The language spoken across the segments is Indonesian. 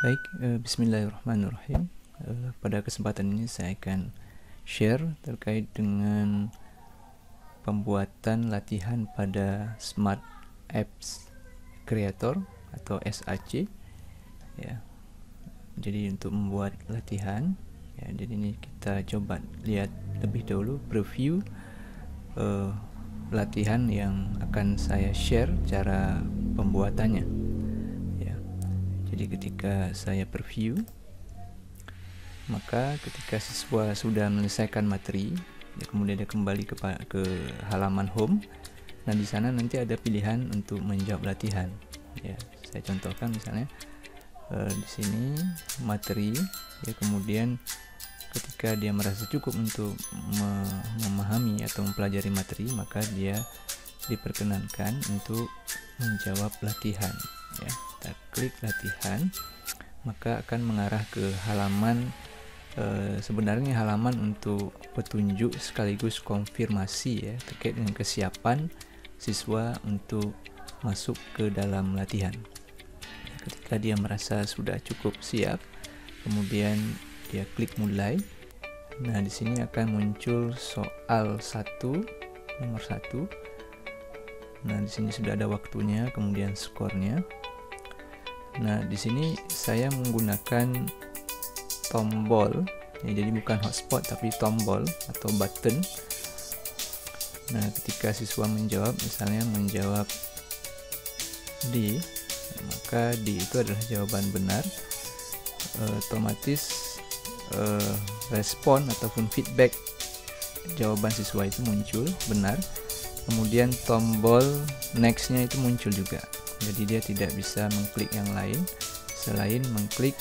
Baik, bismillahirrahmanirrahim. Pada kesempatan ini saya akan share terkait dengan pembuatan latihan pada Smart Apps Creator atau SAC ya. Jadi untuk membuat latihan ya, jadi ini kita coba lihat lebih dahulu preview latihan yang akan saya share cara pembuatannya ya. Jadi ketika saya preview, maka ketika siswa sudah menyelesaikan materi ya, kemudian dia kembali ke halaman home. Nah di sana nanti ada pilihan untuk menjawab latihan ya. Saya contohkan misalnya di sini materi ya, kemudian ketika dia merasa cukup untuk memahami atau mempelajari materi, maka dia diperkenankan untuk menjawab latihan ya. Kita klik latihan, maka akan mengarah ke halaman sebenarnya halaman untuk petunjuk sekaligus konfirmasi ya, terkait dengan kesiapan siswa untuk masuk ke dalam latihan. Ketika dia merasa sudah cukup siap, kemudian dia klik mulai. Nah di sini akan muncul soal 1 nomor 1. Nah di sini sudah ada waktunya, kemudian skornya. Nah di sini saya menggunakan tombol ya, jadi bukan hotspot tapi tombol atau button. Nah ketika siswa menjawab, misalnya menjawab D, maka D itu adalah jawaban benar. Otomatis respon ataupun feedback jawaban siswa itu muncul benar, kemudian tombol nextnya itu muncul juga, jadi dia tidak bisa mengklik yang lain selain mengklik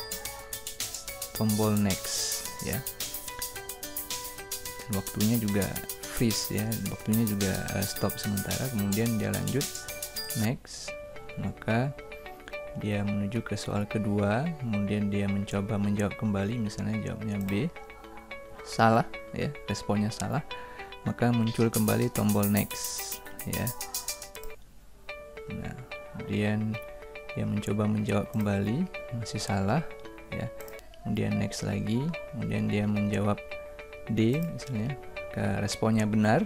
tombol next ya. Dan waktunya juga freeze ya, waktunya juga stop sementara, kemudian dia lanjut next, maka dia menuju ke soal kedua, kemudian dia mencoba menjawab kembali, misalnya jawabnya B, salah ya, responnya salah, maka muncul kembali tombol next ya. Nah kemudian dia mencoba menjawab kembali, masih salah ya, kemudian next lagi, kemudian dia menjawab D misalnya, responnya benar,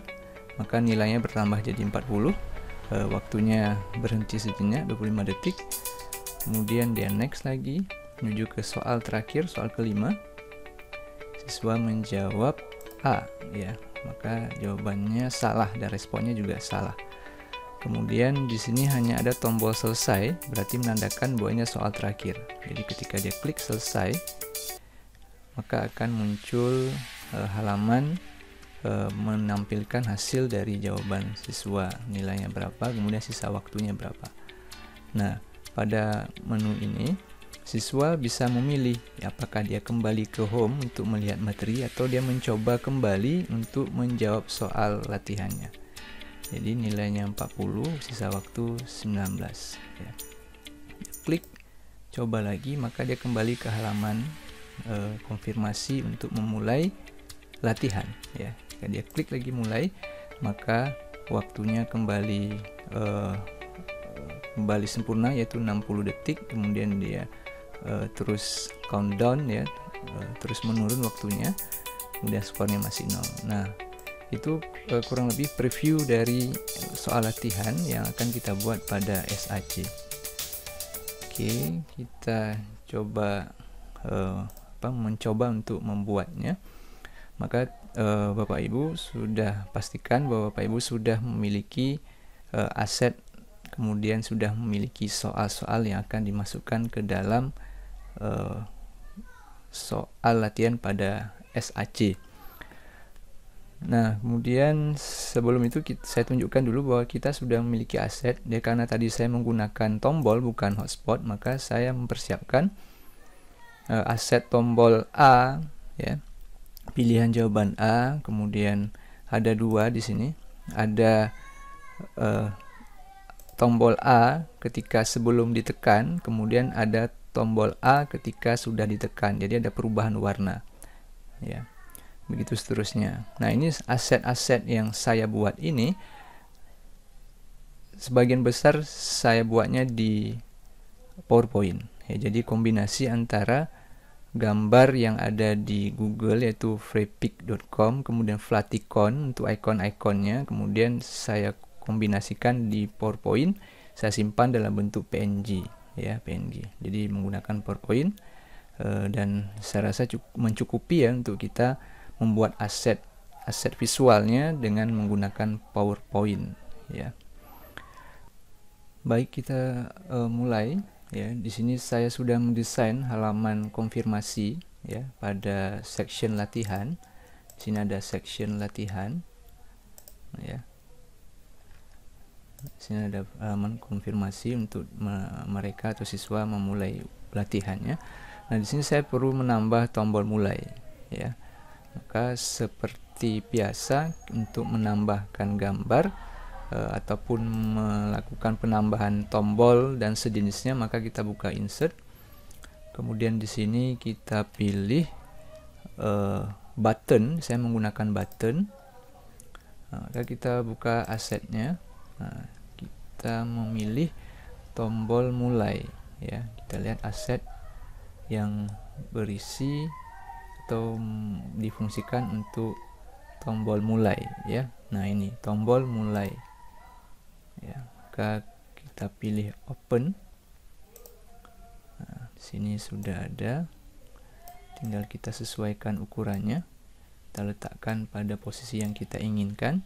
maka nilainya bertambah jadi 40, waktunya berhenti sejenak 25 detik. Kemudian dia next lagi, menuju ke soal terakhir, soal kelima. Siswa menjawab A ya, maka jawabannya salah dan responnya juga salah. Kemudian di sini hanya ada tombol selesai, berarti menandakan bahwa ini soal terakhir. Jadi ketika dia klik selesai, maka akan muncul halaman menampilkan hasil dari jawaban siswa, nilainya berapa, kemudian sisa waktunya berapa. Nah pada menu ini siswa bisa memilih apakah dia kembali ke home untuk melihat materi atau dia mencoba kembali untuk menjawab soal latihannya. Jadi nilainya 40, sisa waktu 19 ya. Klik coba lagi, maka dia kembali ke halaman konfirmasi untuk memulai latihan ya. Jika dia klik lagi mulai, maka waktunya kembali sempurna yaitu 60 detik, kemudian dia terus countdown ya, terus menurun waktunya, kemudian skornya masih 0. Nah itu kurang lebih preview dari soal latihan yang akan kita buat pada SAC. Oke, kita coba mencoba untuk membuatnya. Maka Bapak Ibu sudah pastikan bahwa Bapak Ibu sudah memiliki aset, kemudian sudah memiliki soal-soal yang akan dimasukkan ke dalam soal latihan pada SAC. Nah kemudian sebelum itu saya tunjukkan dulu bahwa kita sudah memiliki aset ya, karena tadi saya menggunakan tombol bukan hotspot, maka saya mempersiapkan aset tombol A ya, pilihan jawaban A, kemudian ada 2 di sini, ada tombol A ketika sebelum ditekan, kemudian ada tombol A ketika sudah ditekan, jadi ada perubahan warna ya, begitu seterusnya. Nah ini aset-aset yang saya buat ini sebagian besar saya buatnya di PowerPoint ya. Jadi kombinasi antara gambar yang ada di Google yaitu Freepik.com, kemudian Flaticon untuk icon-iconnya, kemudian saya kombinasikan di PowerPoint, saya simpan dalam bentuk PNG ya, PNG. Jadi menggunakan PowerPoint dan saya rasa mencukupi ya untuk kita membuat aset visualnya dengan menggunakan PowerPoint ya. Baik, kita mulai. Ya, di sini saya sudah mendesain halaman konfirmasi ya pada section latihan. Di sini ada section latihan ya. Di sini ada halaman konfirmasi untuk mereka atau siswa memulai latihannya. Nah, di sini saya perlu menambah tombol mulai ya. Maka seperti biasa untuk menambahkan gambar ataupun melakukan penambahan tombol dan sejenisnya, maka kita buka insert, kemudian di sini kita pilih button. Saya menggunakan button, maka kita buka asetnya. Nah, kita memilih tombol mulai ya, kita lihat aset yang berisi atau difungsikan untuk tombol mulai ya. Nah, ini tombol mulai ya, maka kita pilih open. Nah, sini sudah ada, tinggal kita sesuaikan ukurannya, kita letakkan pada posisi yang kita inginkan,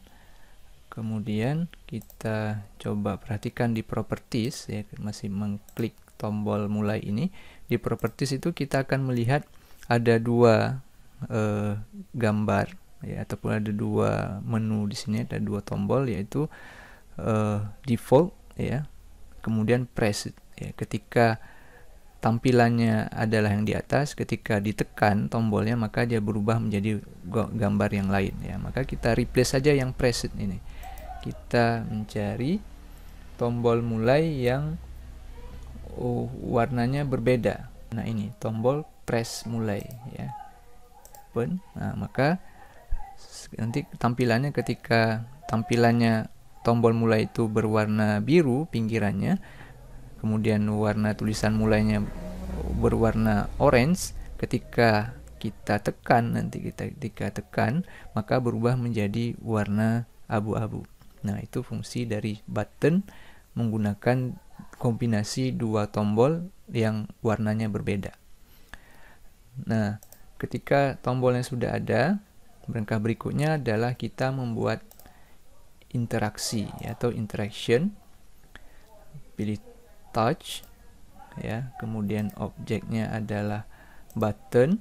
kemudian kita coba perhatikan di properties ya, masih mengklik tombol mulai ini. Di properties itu kita akan melihat ada dua gambar ya, ataupun ada dua menu di sini, ada dua tombol yaitu default ya, kemudian press ya. Ketika tampilannya adalah yang di atas, ketika ditekan tombolnya maka dia berubah menjadi gambar yang lain ya. Maka kita replace saja yang preset ini, kita mencari tombol mulai yang warnanya berbeda. Nah, ini tombol press mulai ya, open. Nah, maka nanti tampilannya, ketika tampilannya tombol mulai itu berwarna biru pinggirannya, kemudian warna tulisan mulainya berwarna orange, ketika kita tekan, nanti ketika tekan maka berubah menjadi warna abu-abu. Nah, itu fungsi dari button menggunakan kombinasi dua tombol yang warnanya berbeda. Nah, ketika tombolnya sudah ada, langkah berikutnya adalah kita membuat interaksi atau interaction. Pilih touch ya, kemudian objeknya adalah button.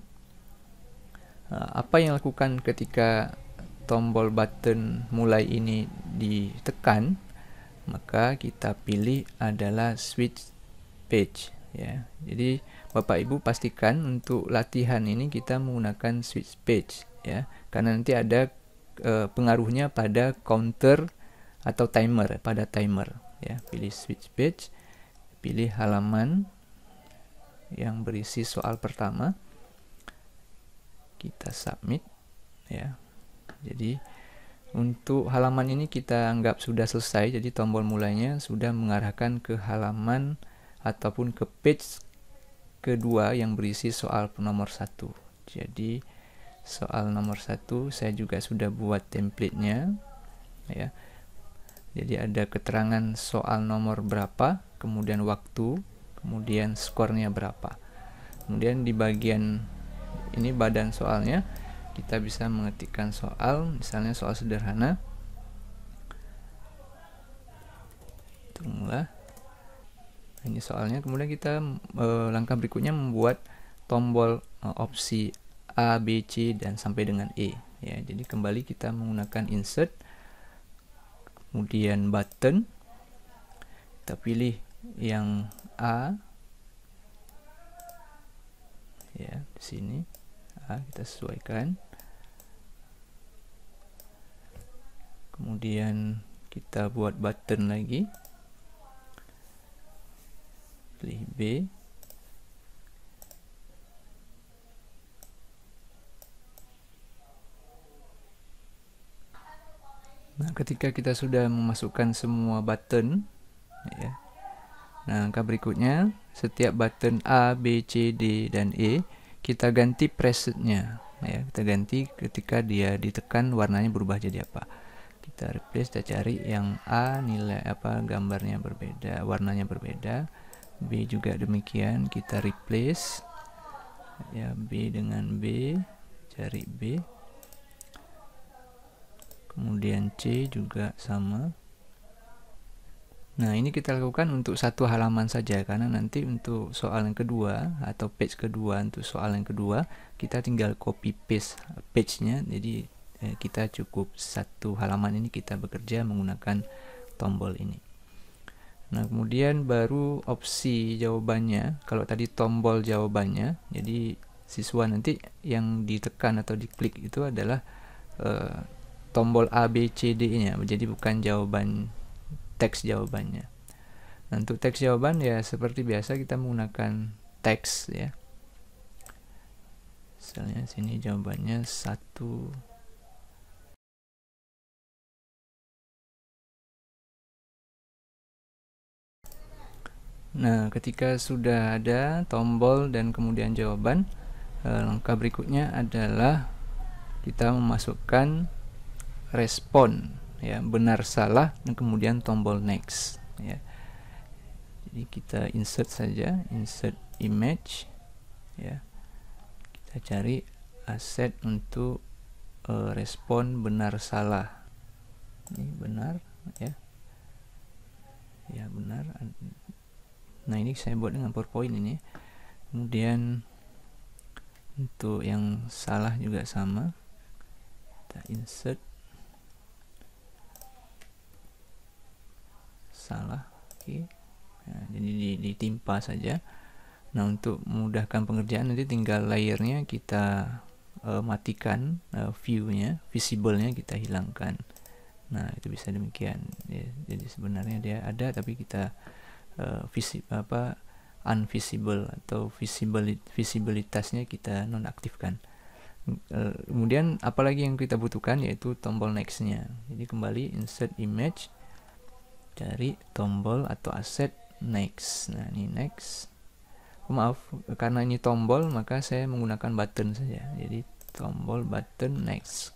Apa yang lakukan ketika tombol button mulai ini ditekan, maka kita pilih adalah switch page ya. Jadi Bapak Ibu pastikan untuk latihan ini kita menggunakan switch page ya, karena nanti ada pengaruhnya pada counter atau timer, pada timer ya. Pilih switch page, pilih halaman yang berisi soal pertama, kita submit ya. Jadi untuk halaman ini kita anggap sudah selesai, jadi tombol mulainya sudah mengarahkan ke halaman ataupun ke page kedua yang berisi soal nomor 1. Jadi soal nomor 1 saya juga sudah buat templatenya ya. Jadi ada keterangan soal nomor berapa, kemudian waktu, kemudian skornya berapa. Kemudian di bagian ini badan soalnya kita bisa mengetikkan soal, misalnya soal sederhana. Tunggulah. Ini soalnya, kemudian kita langkah berikutnya membuat tombol opsi A, B, C, dan sampai dengan E ya. Jadi kembali kita menggunakan insert, kemudian button, kita pilih yang A ya, di sini A kita sesuaikan, kemudian kita buat button lagi, pilih B. Nah, ketika kita sudah memasukkan semua button ya, Nah, langkah berikutnya, setiap button A, B, C, D, dan E kita ganti presetnya. Ya, kita ganti ketika dia ditekan warnanya berubah jadi apa. Kita replace, kita cari yang A nilai apa gambarnya berbeda, warnanya berbeda. B juga demikian, kita replace. Ya, B dengan B, cari B. Kemudian C juga sama. Nah, ini kita lakukan untuk satu halaman saja, karena nanti untuk soal yang kedua atau page kedua, untuk soal yang kedua kita tinggal copy paste page-nya. Jadi kita cukup satu halaman ini kita bekerja menggunakan tombol ini. Nah, kemudian baru opsi jawabannya. Kalau tadi tombol jawabannya, jadi siswa nanti yang ditekan atau diklik itu adalah tombol A, B, C, D-nya. Jadi bukan jawaban teks jawabannya. Nah, untuk teks jawaban ya seperti biasa kita menggunakan teks ya. Misalnya sini jawabannya 1. Nah, ketika sudah ada tombol dan kemudian jawaban, langkah berikutnya adalah kita memasukkan respon. Ya, benar salah dan kemudian tombol next ya. Jadi kita insert saja, insert image ya. Kita cari aset untuk respon benar salah. Ini benar ya. Ya, benar. Nah, ini saya buat dengan PowerPoint ini. Kemudian untuk yang salah juga sama. Kita insert salah, oke. Nah, jadi ditimpa saja. Nah, untuk memudahkan pengerjaan nanti tinggal layernya kita matikan, viewnya, visible-nya kita hilangkan. Nah, itu bisa demikian. Ya, jadi sebenarnya dia ada, tapi kita unvisible atau visibilitasnya kita nonaktifkan. Kemudian apalagi yang kita butuhkan yaitu tombol next-nya. Jadi kembali insert image, cari tombol atau aset next. Nah, ini next. Maaf, karena ini tombol maka saya menggunakan button saja. Jadi tombol button next.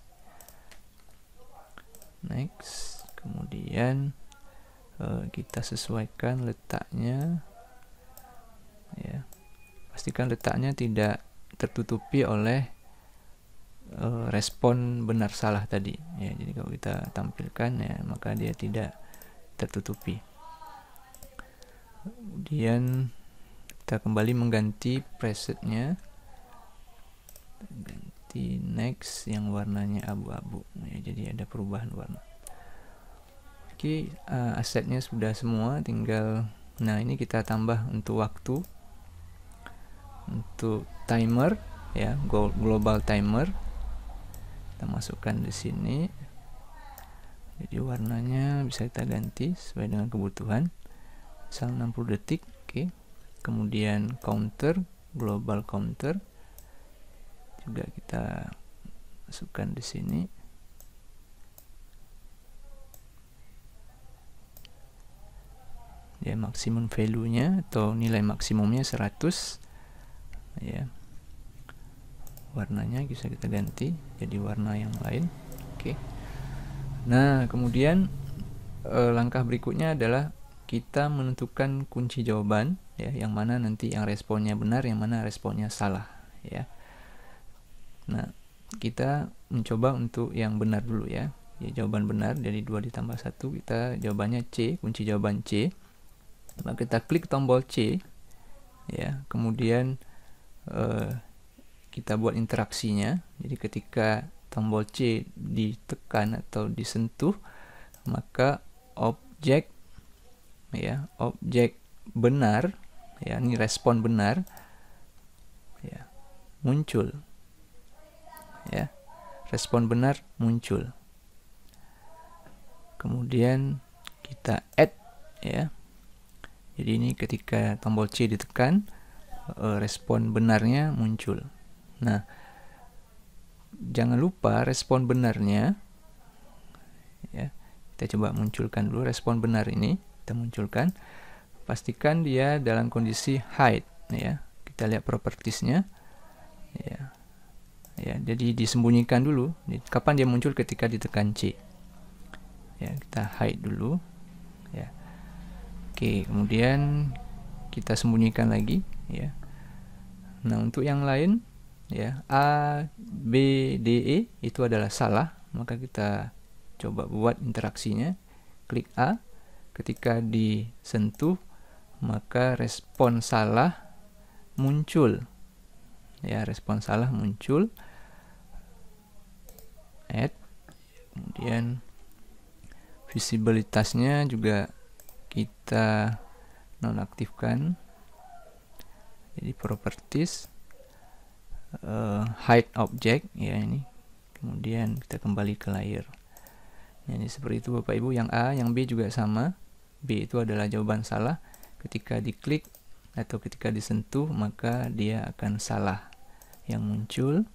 Next. Kemudian kita sesuaikan letaknya. Ya. Pastikan letaknya tidak tertutupi oleh respon benar salah tadi. Ya, jadi kalau kita tampilkan ya maka dia tidak tertutupi. Kemudian kita kembali mengganti presetnya, ganti next yang warnanya abu-abu ya, jadi ada perubahan warna. Oke, asetnya sudah semua, tinggal, nah ini kita tambah untuk waktu, untuk timer ya, global timer kita masukkan di sini. Jadi warnanya bisa kita ganti sesuai dengan kebutuhan. Misal 60 detik, oke. Kemudian counter, global counter juga kita masukkan di sini. Ya, maximum value-nya atau nilai maksimumnya 100. Ya. Warnanya bisa kita ganti jadi warna yang lain. Oke. Nah, kemudian langkah berikutnya adalah kita menentukan kunci jawaban ya, yang mana nanti yang responnya benar, yang mana responnya salah ya. Nah, kita mencoba untuk yang benar dulu ya. Ya, jawaban benar dari 2 ditambah 1, kita jawabannya C, kunci jawaban C. Maka kita klik tombol C ya, kemudian kita buat interaksinya. Jadi ketika tombol C ditekan atau disentuh maka objek ya, objek benar ya, ini respon benar ya, muncul ya, respon benar muncul. Kemudian kita add ya, jadi ini ketika tombol C ditekan respon benarnya muncul. Nah, jangan lupa respon benarnya ya, kita coba munculkan dulu respon benar ini, kita munculkan. pastikan dia dalam kondisi hide ya. Kita lihat propertiesnya ya. Ya, jadi disembunyikan dulu. Kapan dia muncul? Ketika ditekan C. Ya, kita hide dulu. Ya. Oke, kemudian kita sembunyikan lagi. Ya. Nah, untuk yang lain, ya A, B, D, E itu adalah salah. Maka kita coba buat interaksinya. Klik A. Ketika disentuh, maka respon salah muncul. Ya, respon salah muncul. Add. Kemudian visibilitasnya juga kita nonaktifkan. Jadi properties hide object ya ini. Kemudian kita kembali ke layer. Ini seperti itu Bapak Ibu, yang A, yang B juga sama. B itu adalah jawaban salah. Ketika diklik atau ketika disentuh, maka dia akan salah yang muncul.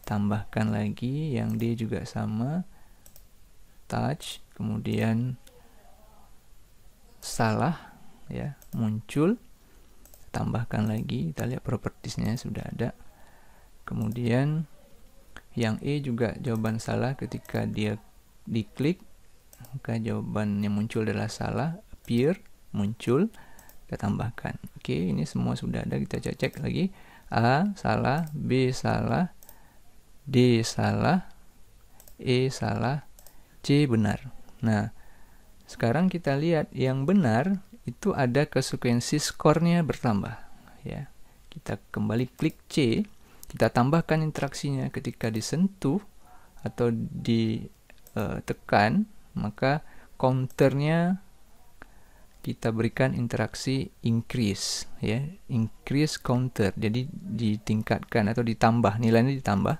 Tambahkan lagi yang D juga sama, touch, kemudian salah ya muncul. Tambahkan lagi, kita lihat propertiesnya sudah ada. Kemudian yang E juga jawaban salah, ketika dia diklik maka jawaban yang muncul adalah salah. Appear, muncul, kita tambahkan. Oke, ini semua sudah ada, kita cek lagi. A salah, B salah, D salah, E salah, C benar. Nah, sekarang kita lihat yang benar itu ada konsekuensi skornya bertambah ya. Kita kembali klik C, kita tambahkan interaksinya. Ketika disentuh atau ditekan, maka counternya kita berikan interaksi increase ya, increase counter. Jadi ditingkatkan atau ditambah, nilainya ditambah.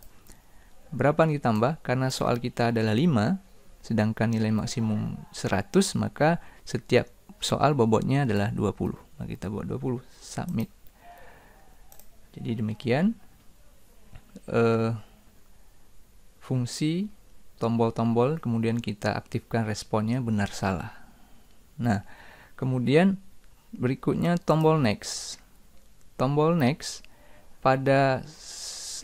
Berapa yang ditambah? Karena soal kita adalah 5, sedangkan nilai maksimum 100, maka setiap soal bobotnya adalah 20. Maka kita buat 20, submit. Jadi demikian fungsi tombol-tombol, kemudian kita aktifkan responnya benar salah. Nah, kemudian berikutnya tombol next. Tombol next pada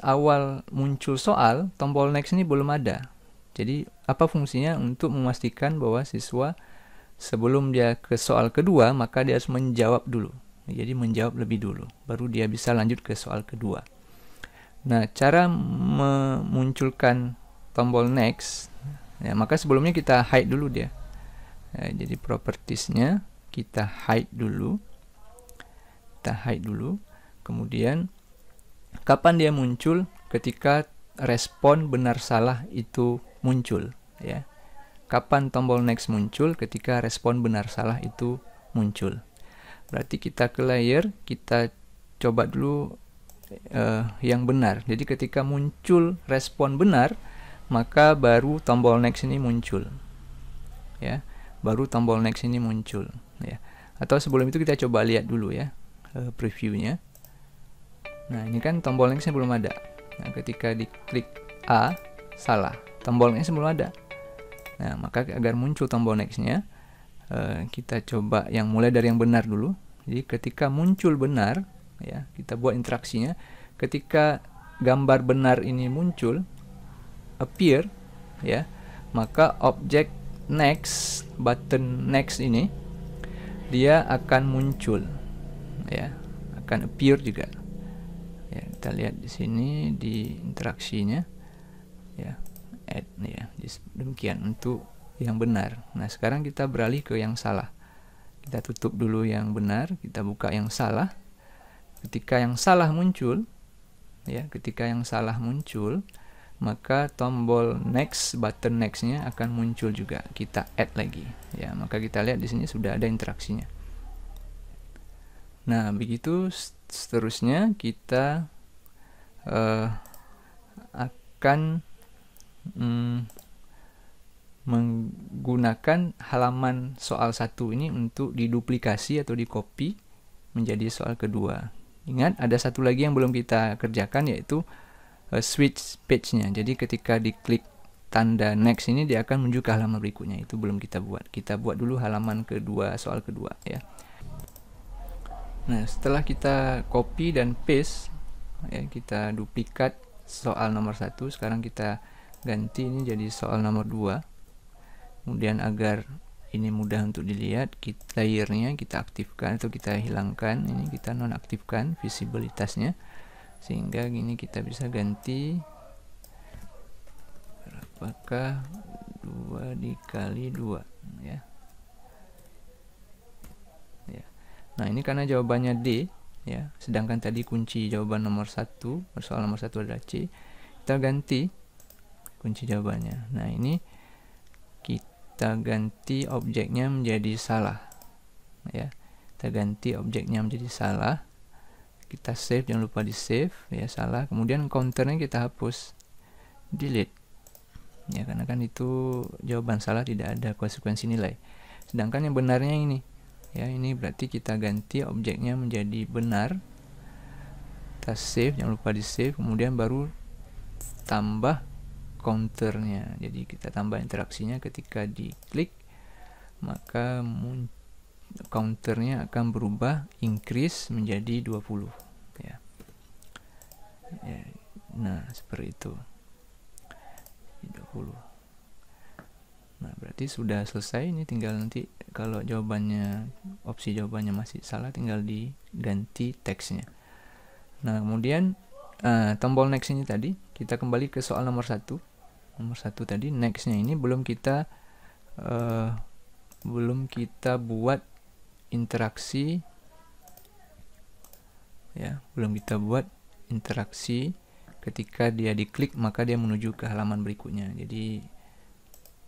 awal muncul soal, tombol next ini belum ada. Jadi apa fungsinya? Untuk memastikan bahwa siswa sebelum dia ke soal kedua, maka dia harus menjawab dulu. Jadi menjawab lebih dulu, baru dia bisa lanjut ke soal kedua. Nah, cara memunculkan tombol next ya, maka sebelumnya kita hide dulu dia ya. Jadi propertiesnya kita hide dulu, kemudian kapan dia muncul? Ketika respon benar salah itu muncul ya. Kapan tombol next muncul? Ketika respon benar salah itu muncul. Berarti kita ke layer, kita coba dulu yang benar. Jadi ketika muncul respon benar, maka baru tombol next ini muncul ya, atau sebelum itu kita coba lihat dulu ya previewnya. Nah, ini kan tombol nextnya belum ada. Nah, ketika diklik A salah, tombol next belum ada. Nah, maka agar muncul tombol nextnya, kita coba yang mulai dari yang benar dulu. Jadi ketika muncul benar ya, kita buat interaksinya. Ketika gambar benar ini muncul, appear ya, maka objek next, button next ini dia akan muncul ya, akan appear juga. Ya, kita lihat di sini di interaksinya ya, add ya. Demikian untuk yang benar. Nah, sekarang kita beralih ke yang salah. Kita tutup dulu yang benar, kita buka yang salah. Ketika yang salah muncul ya, maka tombol next, button nextnya akan muncul juga. Kita add lagi ya, maka kita lihat di sini sudah ada interaksinya. Nah, begitu seterusnya kita akan menggunakan halaman soal 1 ini untuk diduplikasi atau dicopy menjadi soal kedua. Ingat, ada satu lagi yang belum kita kerjakan, yaitu switch page-nya. Jadi ketika diklik tanda next ini, dia akan menuju ke halaman berikutnya. Itu belum kita buat. Kita buat dulu halaman kedua, soal kedua ya. Nah, setelah kita copy dan paste, ya, kita duplikat soal nomor 1. Sekarang kita ganti ini jadi soal nomor 2. Kemudian agar ini mudah untuk dilihat, kita layernya kita aktifkan atau kita hilangkan. Ini kita nonaktifkan visibilitasnya, sehingga gini kita bisa ganti berapakah 2 dikali 2, ya. Nah, ini karena jawabannya D, ya, sedangkan tadi kunci jawaban nomor 1, soal nomor 1 adalah C. Kita ganti kunci jawabannya. Nah, ini kita ganti objeknya menjadi salah, ya. Kita ganti objeknya menjadi salah. Kita save, jangan lupa di save, ya, salah. Kemudian counternya kita hapus, delete, ya, karena kan itu jawaban salah, tidak ada konsekuensi nilai. Sedangkan yang benarnya ini, ya, ini berarti kita ganti objeknya menjadi benar. Kita save, jangan lupa di save, kemudian baru tambah counternya. Jadi kita tambah interaksinya, ketika diklik maka counternya akan berubah increase menjadi 20, ya. Ya, nah seperti itu 20. Nah, berarti sudah selesai. Ini tinggal nanti kalau jawabannya, opsi jawabannya masih salah, tinggal diganti teksnya. Nah, kemudian tombol next ini tadi, kita kembali ke soal nomor 1. Nomor 1 tadi, nextnya ini belum kita buat interaksi, ya, belum kita buat interaksi. Ketika dia diklik maka dia menuju ke halaman berikutnya. Jadi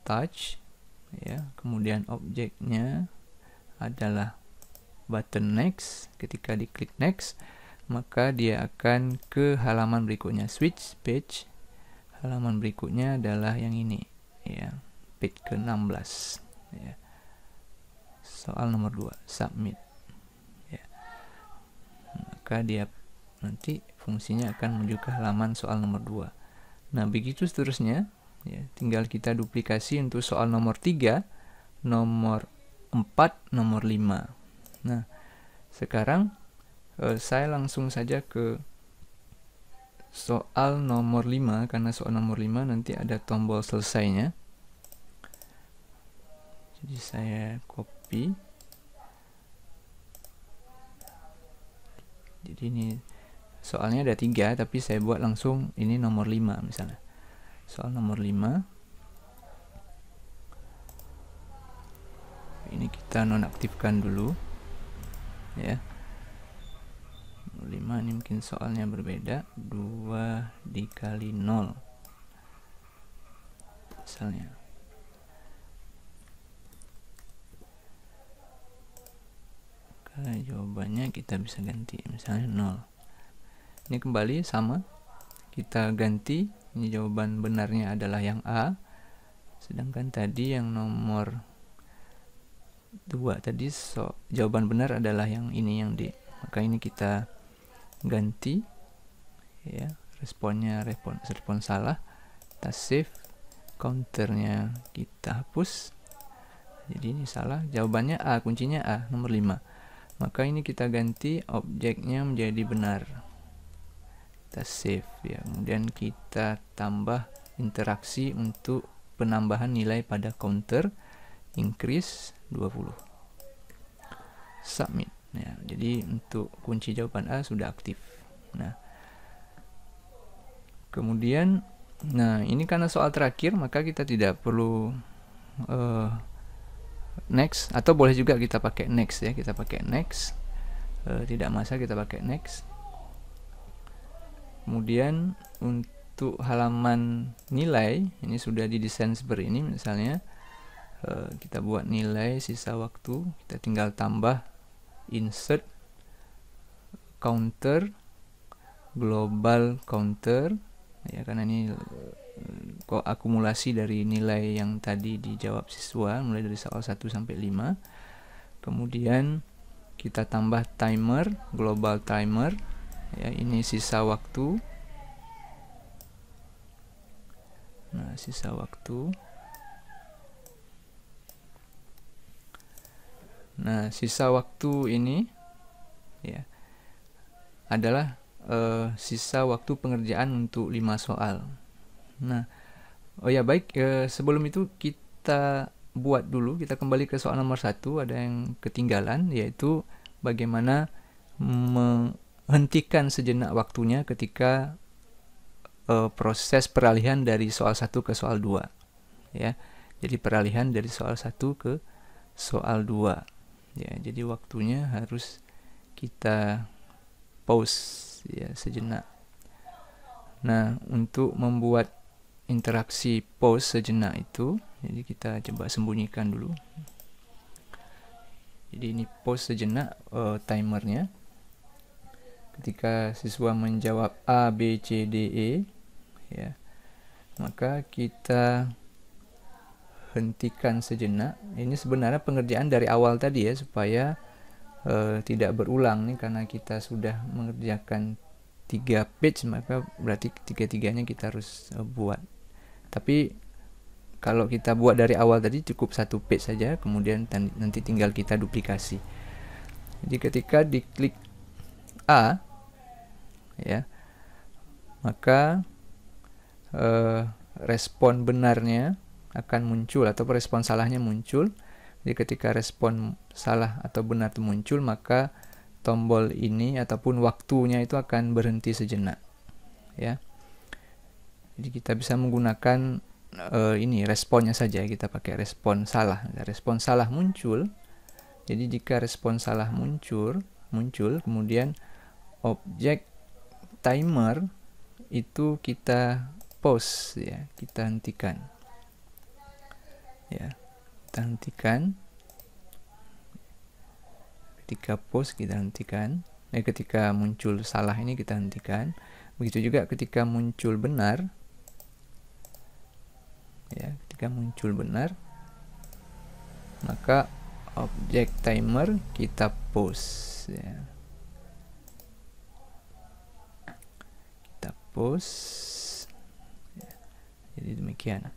touch, ya, kemudian objeknya adalah button next. Ketika diklik next maka dia akan ke halaman berikutnya, switch page. Halaman berikutnya adalah yang ini, ya, page ke-16, ya. Soal nomor 2, submit, ya. Maka dia nanti fungsinya akan menuju ke halaman soal nomor 2. Nah, begitu seterusnya, ya, tinggal kita duplikasi untuk soal nomor 3, nomor 4, nomor 5. Nah, sekarang saya langsung saja ke soal nomor 5, karena soal nomor 5 nanti ada tombol selesainya. Jadi saya copy. Jadi ini soalnya ada 3, tapi saya buat langsung ini nomor 5 misalnya. Soal nomor 5 ini kita nonaktifkan dulu, ya. Nomor 5 ini mungkin soalnya berbeda, 2 dikali 0 misalnya. Maka jawabannya kita bisa ganti misalnya 0. Ini kembali sama, kita ganti. Ini jawaban benarnya adalah yang A, sedangkan tadi yang nomor 2 tadi jawaban benar adalah yang ini, yang D. Maka ini kita ganti, ya, responnya respon salah. Kita save, counternya kita hapus. Jadi ini salah, jawabannya A, kuncinya A, nomor 5. Maka ini kita ganti objeknya menjadi benar. Kita save, ya, kemudian kita tambah interaksi untuk penambahan nilai pada counter, increase 20, submit, ya. Jadi untuk kunci jawaban A sudah aktif. Nah, kemudian, nah ini karena soal terakhir maka kita tidak perlu next, atau boleh juga kita pakai next, ya, kita pakai next, tidak masalah kita pakai next. Kemudian untuk halaman nilai ini sudah didesain seperti ini misalnya. Kita buat nilai sisa waktu, kita tinggal tambah insert counter, global counter, ya, karena ini akumulasi dari nilai yang tadi dijawab siswa mulai dari soal 1 sampai 5. Kemudian kita tambah timer, global timer, ya, ini sisa waktu. Nah, sisa waktu. Nah, sisa waktu ini ya, adalah sisa waktu pengerjaan untuk 5 soal. Nah, oh ya baik, sebelum itu kita buat dulu, kita kembali ke soal nomor 1, ada yang ketinggalan, yaitu bagaimana menghentikan sejenak waktunya ketika proses peralihan dari soal 1 ke soal 2. Ya, jadi peralihan dari soal 1 ke soal 2. Ya, jadi waktunya harus kita pause ya sejenak. Nah, untuk membuat interaksi pause sejenak itu, jadi kita coba sembunyikan dulu. Jadi ini pause sejenak timernya. Ketika siswa menjawab A, B, C, D, E, ya, maka kita hentikan sejenak. Ini sebenarnya pengerjaan dari awal tadi ya, supaya tidak berulang nih, karena kita sudah mengerjakan 3 page, maka berarti tiga-tiganya kita harus buat. Tapi kalau kita buat dari awal tadi cukup 1 page saja, kemudian nanti tinggal kita duplikasi. Jadi ketika diklik A, ya, maka respon benarnya akan muncul atau respon salahnya muncul. Jadi ketika respon salah atau benar itu muncul, maka tombol ini ataupun waktunya itu akan berhenti sejenak, ya. Jadi kita bisa menggunakan ini responnya saja, kita pakai respon salah. Respon salah muncul. Jadi jika respon salah muncul, kemudian objek timer itu kita pause ya, kita hentikan. Ya, kita hentikan. Ketika pause kita hentikan. Ketika muncul salah ini kita hentikan. Begitu juga ketika muncul benar. Ya, ketika muncul benar, maka objek timer kita pause ya. Kita pause ya. Jadi demikian.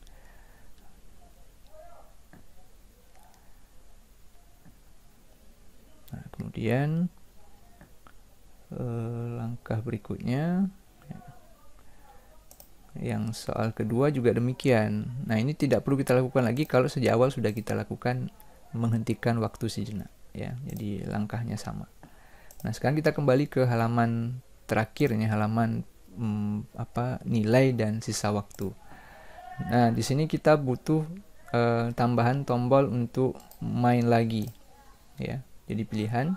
Nah, kemudian langkah berikutnya ya. Yang soal kedua juga demikian. Nah, ini tidak perlu kita lakukan lagi kalau sejak awal sudah kita lakukan menghentikan waktu sejenak ya. Jadi langkahnya sama. Nah, sekarang kita kembali ke halaman terakhirnya, halaman nilai dan sisa waktu. Nah, di sini kita butuh tambahan tombol untuk main lagi ya. Jadi pilihan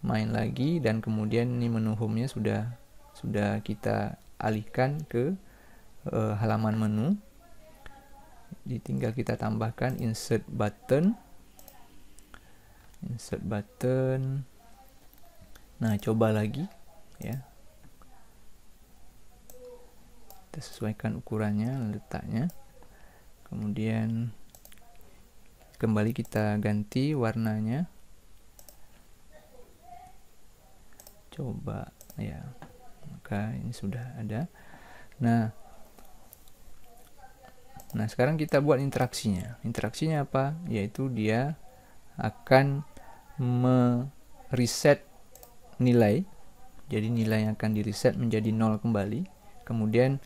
main lagi, dan kemudian ini menu home-nya sudah kita alihkan ke halaman menu. Tinggal kita tambahkan insert button. Insert button. Nah, coba lagi ya. Kita sesuaikan ukurannya, letaknya. Kemudian kembali kita ganti warnanya. Coba ya. Maka ini sudah ada. Nah, sekarang kita buat interaksinya. Interaksinya apa? Yaitu dia akan mereset nilai. Jadi nilai yang akan direset menjadi 0 kembali. Kemudian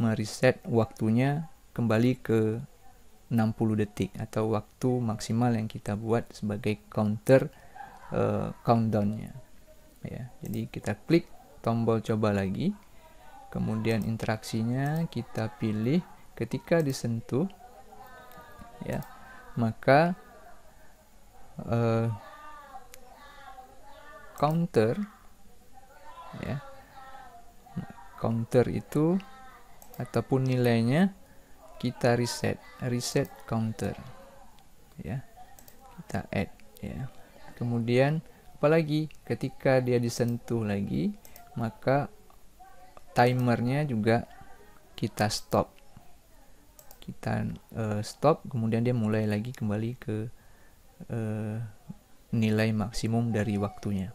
mereset waktunya kembali ke 60 detik atau waktu maksimal yang kita buat sebagai counter countdown-nya. Ya, jadi kita klik tombol coba lagi. Kemudian interaksinya kita pilih, ketika disentuh ya, maka counter ya. Counter itu ataupun nilainya kita reset counter ya. Kita add ya. Kemudian apalagi ketika dia disentuh lagi, maka timernya juga kita stop. Kita stop, kemudian dia mulai lagi kembali ke nilai maksimum dari waktunya.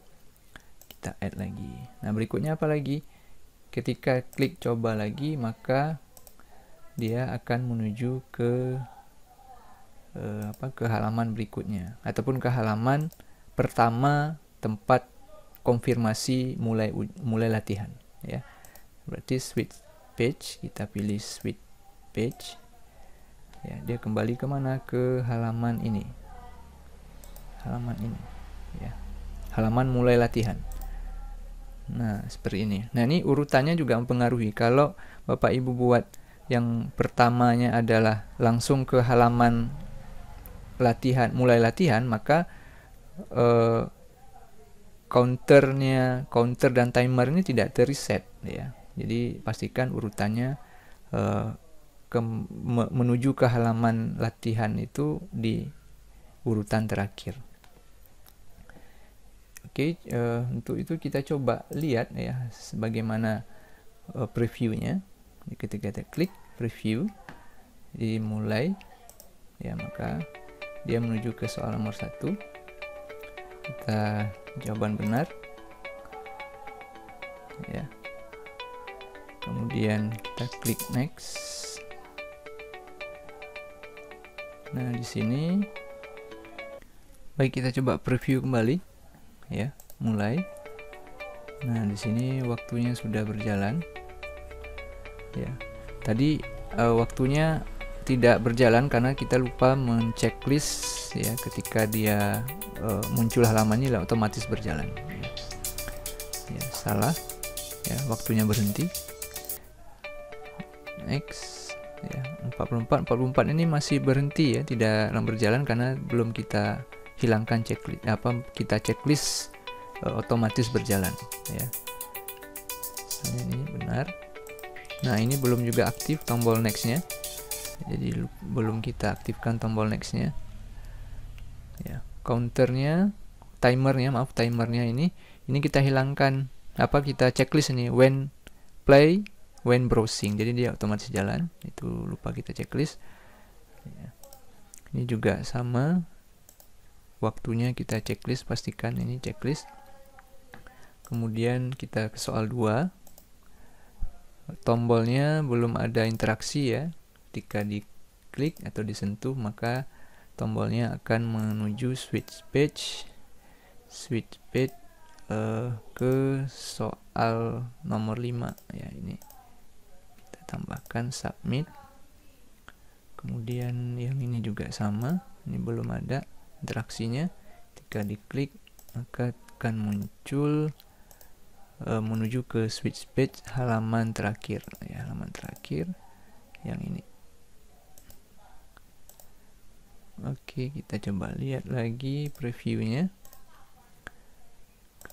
Kita add lagi. Nah, berikutnya apalagi ketika klik coba lagi, maka dia akan menuju ke ke halaman berikutnya ataupun ke halaman pertama tempat konfirmasi mulai latihan ya. Berarti switch page, kita pilih switch page ya, dia kembali kemana? Ke halaman ini, ya, halaman mulai latihan. Nah seperti ini. Nah ini urutannya juga mempengaruhi. Kalau Bapak Ibu buat yang pertamanya adalah langsung ke halaman latihan, mulai latihan, maka counter dan timer ini tidak terreset ya. Jadi pastikan urutannya menuju ke halaman latihan itu di urutan terakhir. Oke, untuk itu kita coba lihat ya bagaimana previewnya. Ketika kita klik preview, dimulai ya, maka dia menuju ke soal nomor 1. Kita jawaban benar ya, kemudian kita klik next. Nah di sini, baik, kita coba preview kembali ya, mulai. Nah di sini waktunya sudah berjalan ya. Tadi waktunya tidak berjalan karena kita lupa men-checklist ya, ketika dia muncul halaman ini otomatis berjalan ya, salah ya, waktunya berhenti. Next ya, 44 ini masih berhenti ya, tidak berjalan karena belum kita hilangkan checklist, kita checklist otomatis berjalan ya. Misalnya ini benar. Nah ini belum juga aktif tombol nextnya, jadi belum kita aktifkan tombol nextnya ya. Counternya, timernya ini kita hilangkan, kita checklist ini when play, when browsing, jadi dia otomatis jalan. Itu lupa kita checklist ya. Ini juga sama, waktunya kita checklist, pastikan ini checklist. Kemudian kita ke soal 2, tombolnya belum ada interaksi ya, ketika diklik atau disentuh maka tombolnya akan menuju switch page ke soal nomor 5 ya. Ini kita tambahkan submit. Kemudian yang ini juga sama, ini belum ada interaksinya, ketika diklik maka akan muncul menuju ke switch page halaman terakhir ya, yang ini. Oke, kita coba lihat lagi previewnya.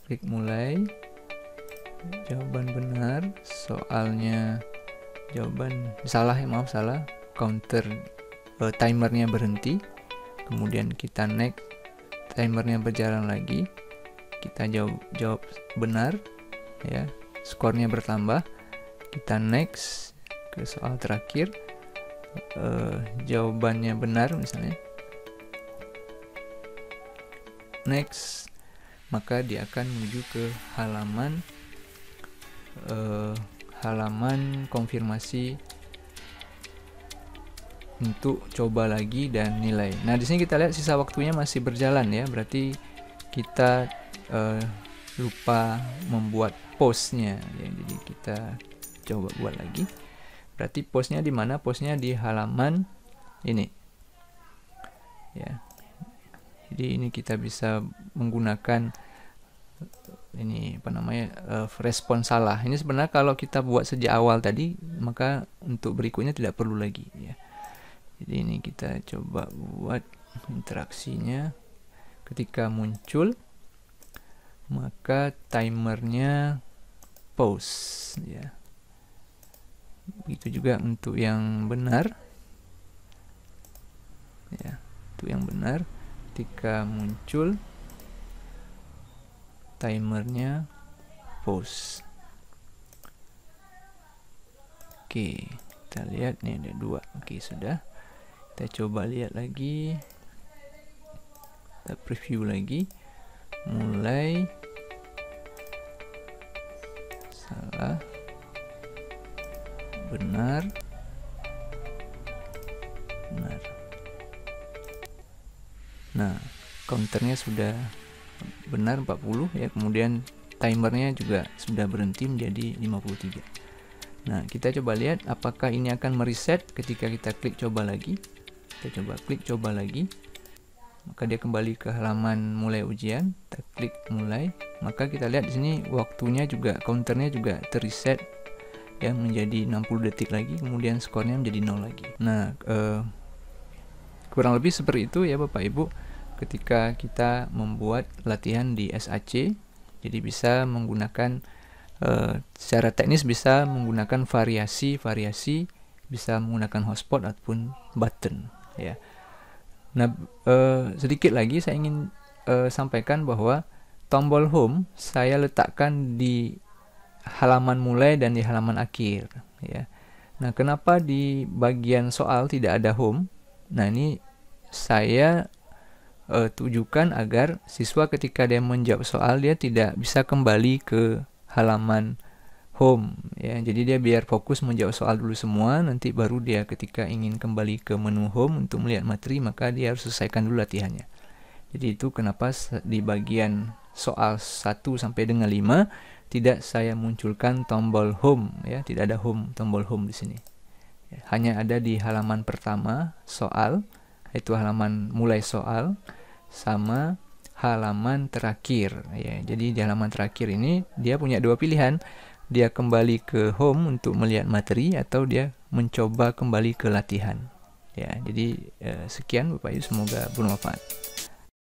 Klik mulai, jawaban benar, soalnya jawaban salah ya, maaf salah, counter timernya berhenti. Kemudian kita next, timernya berjalan lagi, kita jawab benar ya, skornya bertambah. Kita next ke soal terakhir, jawabannya benar misalnya, next, maka dia akan menuju ke halaman halaman konfirmasi untuk coba lagi dan nilai. Nah di sini kita lihat sisa waktunya masih berjalan ya, berarti kita lupa membuat postnya ya, jadi kita coba buat lagi. Berarti postnya di mana? Postnya di halaman ini ya. Jadi ini kita bisa menggunakan ini respon salah. Ini sebenarnya kalau kita buat sejak awal tadi maka untuk berikutnya tidak perlu lagi ya. Jadi ini kita coba buat interaksinya, ketika muncul maka timernya pause ya. Begitu juga untuk yang benar ya, ketika muncul timernya pause. Oke, kita lihat nih ada 2. Oke, sudah. Kita coba lihat lagi, kita preview lagi, mulai, salah, benar, benar. Nah counternya sudah benar 40 ya, kemudian timernya juga sudah berhenti menjadi 53. Nah, kita coba lihat apakah ini akan mereset ketika kita klik coba lagi. Kita coba klik coba lagi, maka dia kembali ke halaman mulai ujian. Kita klik mulai, maka kita lihat di sini waktunya juga, counternya juga terreset ya, menjadi 60 detik lagi, kemudian skornya menjadi 0 lagi. Nah, kurang lebih seperti itu ya Bapak Ibu ketika kita membuat latihan di SAC. Jadi bisa menggunakan secara teknis, bisa menggunakan variasi-variasi, bisa menggunakan hotspot ataupun button ya. Nah, sedikit lagi saya ingin sampaikan bahwa tombol home saya letakkan di halaman mulai dan di halaman akhir ya. Nah, kenapa di bagian soal tidak ada home? Nah, ini saya tujukan agar siswa ketika dia menjawab soal dia tidak bisa kembali ke halaman home ya. Jadi dia biar fokus menjawab soal dulu semua, nanti baru dia ketika ingin kembali ke menu home untuk melihat materi, maka dia harus selesaikan dulu latihannya. Jadi itu kenapa di bagian soal 1 sampai dengan 5 tidak saya munculkan tombol home ya, tidak ada home, tombol home di sini. Hanya ada di halaman pertama soal, itu halaman mulai soal sama halaman terakhir ya. Jadi di halaman terakhir ini dia punya dua pilihan. Dia kembali ke home untuk melihat materi, atau dia mencoba kembali ke latihan ya. Jadi sekian Bapak Ibu, semoga bermanfaat.